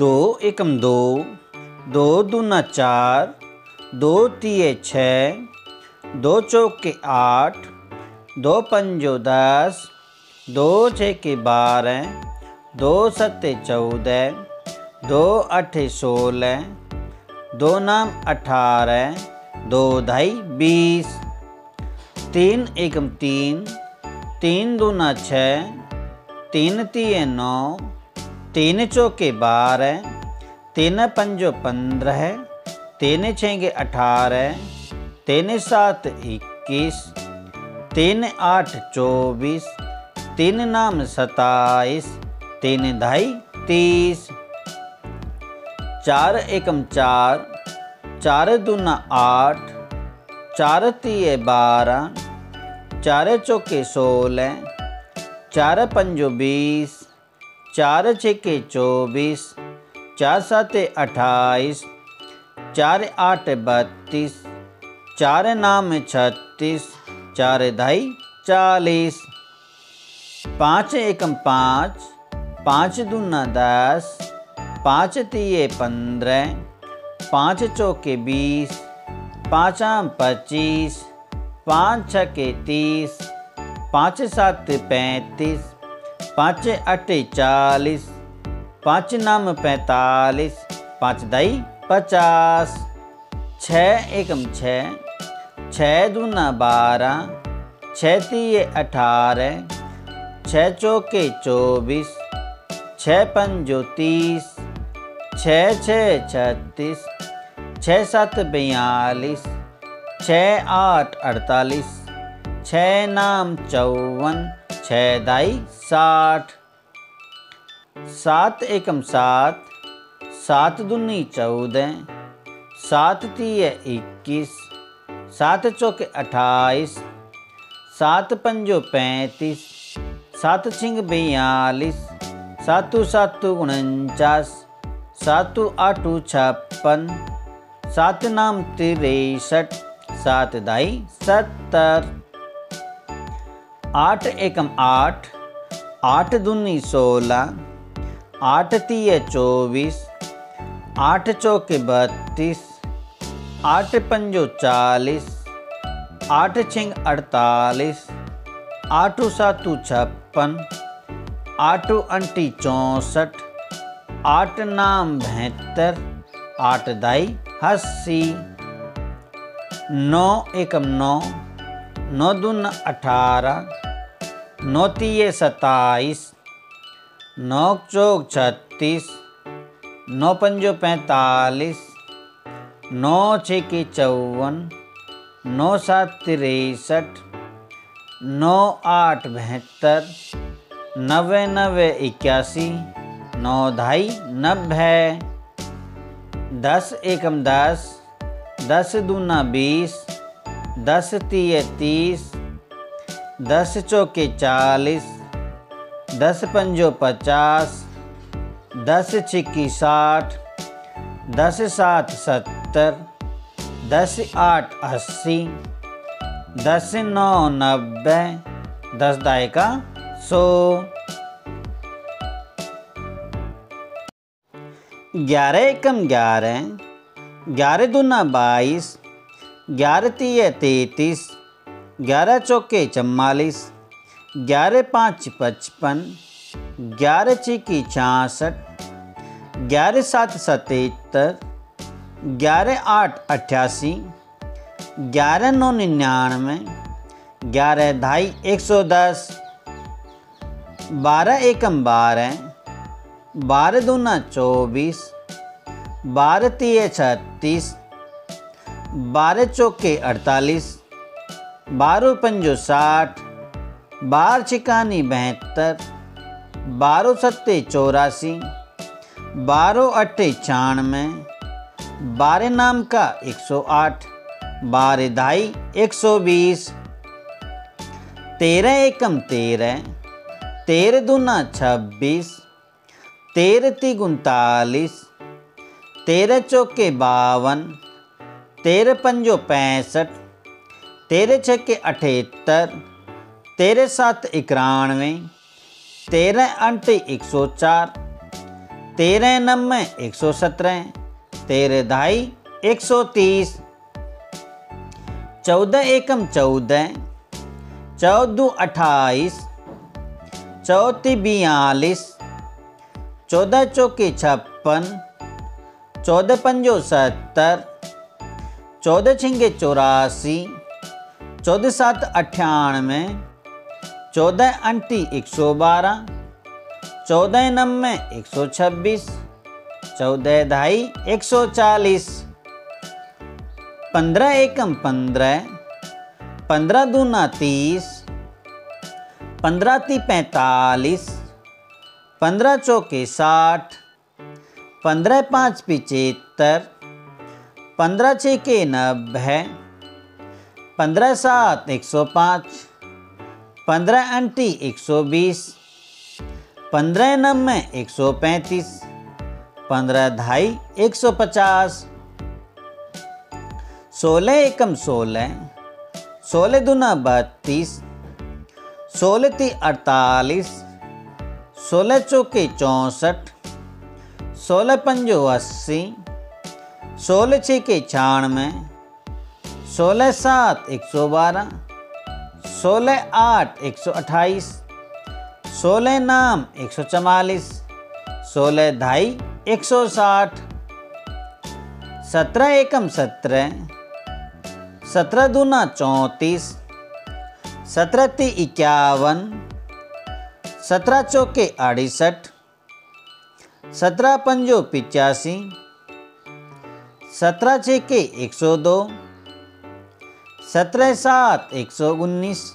दो एकम दो, दो दूना चार, दो तीये छः, दो चौके आठ, दो पंजो दस, दो छः के बारह, दो सत्ते चौदह, दो अठे सोलह, दो नाम अठारह, दो ढाई बीस। तीन एकम तीन, तीन दूना छः, तीन तीन नौ, तीन चौके बारह, तीन पंजो पंद्रह, तीन छेंगे अठारह, तीन सात इक्कीस, तीन आठ चौबीस, तीन नाम सताईस, तीन ढाई तीस। चार एकम चार, चार दूना आठ, चार तीये बारह, चार चौके सोलह, चार पंजो बीस, चार छके चौबीस, चार साते अट्ठाईस, चार आठ बत्तीस, चार नाम छत्तीस, चार ढाई चालीस। पाँच एकम पाँच, पाँच दूना दस, पाँच तीये पंद्रह, पाँच चौके बीस, पाँच आम पच्चीस, पाँच छके तीस, पाँच सात पैंतीस, पाँच अठे चालीस, पाँच नाम पैंतालीस, पाँच दई पचास। छः एकम छः, छः दूना बारह, छः तीये अठारह, छः चौके चौबीस, छः पंजो तीस, छः छः छत्तीस, छः सात बयालीस, छः आठ अड़तालीस, छः नाम चौवन, छः ढाई साठ। सात एकम सात, सात दूनी चौदह, सात तीये इक्कीस, सात चौके अट्ठाईस, सात पंजो पैंतीस, सात छिंग बयालीस, सातु सातु उनचास, सातु आठू छप्पन, सात नाम तिरसठ, सात ढाई सत्तर। आठ एकम आठ, आठ दूनी सोलह, आठ तीये चौबीस, आठ चौके बत्तीस, आठ पंजो चालीस, आठ छिंग अड़तालीस, आठू सातू छप्पन, आठू अंटी चौंसठ, आठ नाम बहत्तर, आठ ढाई अस्सी। नौ एकम नौ, नौ दून अठारह, नौ तीये सत्ताईस, नौ चौक छत्तीस, नौ पंजो पैंतालीस, नौ छके चौवन, नौ सात तिरसठ, नौ आठ बहत्तर, नवे नवे इक्यासी, नौ ढाई नब्बे। दस एकम दस, दस दूना बीस, दस तीये तीस, दस चौके चालीस, दस पंजो पचास, दस छिक्की साठ, दस सात सत्तर, दस आठ अस्सी, दस नौ नब्बे, दस दाए का सौ। ग्यारह एकम ग्यारह, ग्यारह दूना बाईस, ग्यारह तीये तैंतीस, ग्यारह चौके चवालीस, ग्यारह पाँच पचपन, ग्यारह छकी छियासठ, ग्यारह सात सतहत्तर, ग्यारह आठ अट्ठासी, ग्यारह नौ निन्यानवे, ग्यारह ढाई 110। बारह एकम बारह, बारह दूना चौबीस, बारह तीये छत्तीस, बारह चौके अड़तालीस, बारह पंजो साठ, बारह छिकानी बहत्तर, बारह सत्ते चौरासी, बारह अट्ठे छियानवे, बारह नाम का 108, बारह ढाई 120। तेरह एकम तेरह, तेरह दूना छब्बीस, तेरह तीन उनतालीस, तेरह चौके बावन, तेरह पंजो पैंसठ, तेरह छके अठहत्तर, तेरह सात इक्यानवे, तेरह अंटे 104, 13 नम 117, 13 ढाई 130, 14 एकम 14, 14 28, 14 42, 14 चौके 56, 14 पंजो 70, 14 छिंगे 84, 14 सात 98, 14 अंटी 112, 14 नम्मे 126, 14 ढाई 140, 15 एकम 15, 15 दूना 30, 15 ती 45, 15 चौके 60, 15 पाँच 75, 15 छ के 90, 15 सात 105, 15 अंटी 120, 15 नम्मे 135, 15 ढाई 150, 16 एकम 16, 16 दूना 32, 16 ती 48, 16 चौके 64, 16 पंजो 80, 16 छ के 96, 16 सात 112, 16 आठ 128, 16 नाम 144, 16 ढाई 160, 17 एकम 17, 17 दूना 34, 17 ती 51, 17 चौके 68, 17 पंजो 85, 17 छके 102, 17 सात 119,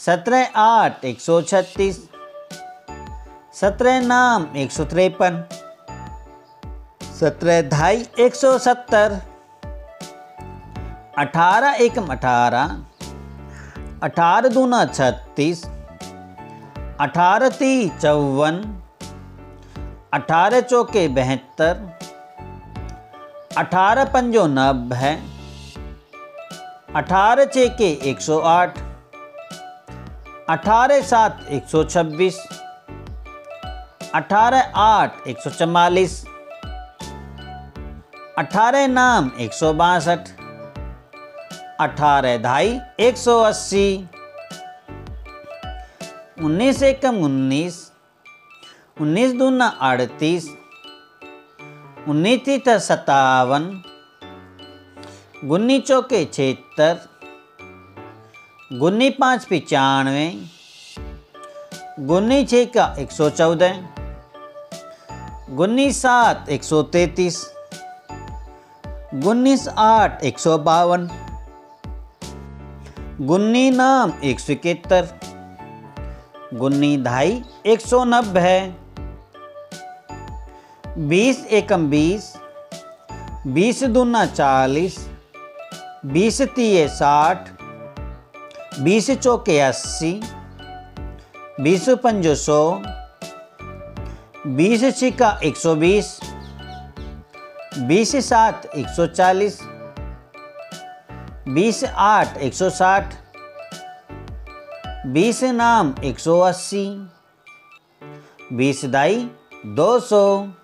17 आठ 136, 17 नाम 153, 17 ढाई 170, 18 एकम 18, 18 दूना 36, 18 ती 54, 18 चौके 72, 18 पंजो 90, 18 छके 108, 18 सात 126, 18 आठ 144, 18 नाम 162, 18 ढाई 180, 19 एकम 19, 19 दूना 38, 19 तीत 57, 19 चौके 76, 19 पाँच 95, 19 छ का 114, 19 सात 133, 19 आठ 152, 19 नाम 171, 19 ढाई 190, 20 एकम 20, 20 दूना 40, 20 तीय 60, 20 चौके 80, 20 पंजो 100, 20 छिका 120, 20 सात 140, 20 आठ 160, 20 नाम 180, 20 ढाई 200।